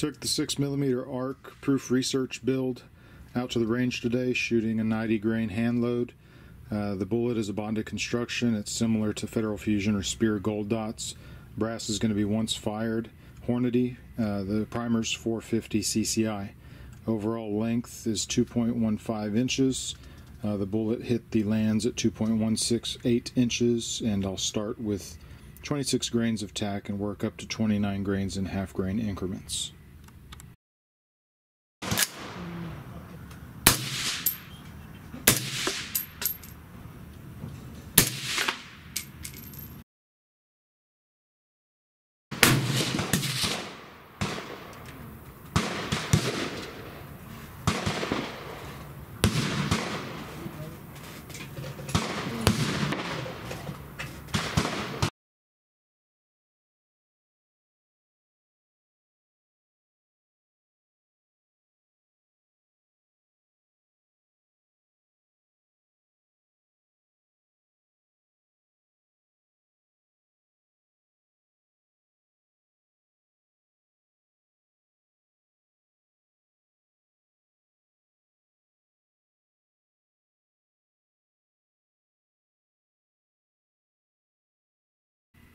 Took the 6mm ARC Proof Research build out to the range today, shooting a 90 grain hand load. The bullet is a bonded construction. It's similar to Federal Fusion or Speer Gold Dots. Brass is going to be once fired Hornady. The primer's 450 CCI. Overall length is 2.15 inches. The bullet hit the lands at 2.168 inches, and I'll start with 26 grains of TAC and work up to 29 grains in half grain increments.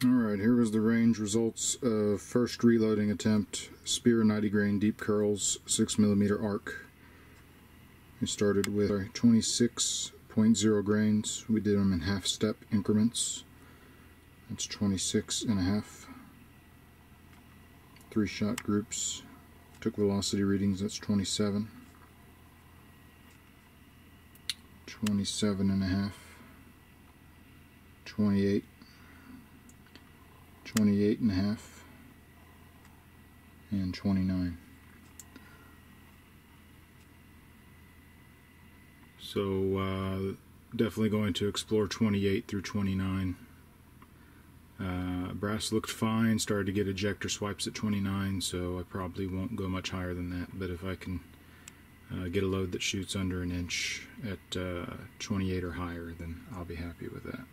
Alright, here was the range results of first reloading attempt, Speer 90 grain deep curls, 6mm arc. We started with 26.0 grains. We did them in half step increments. That's 26 and a half. 3 shot groups. Took velocity readings, that's 27. 27 and a half. 28. 28 and a half, and 29. So definitely going to explore 28 through 29. Brass looked fine, started to get ejector swipes at 29, so I probably won't go much higher than that, but if I can get a load that shoots under an inch at 28 or higher, then I'll be happy with that.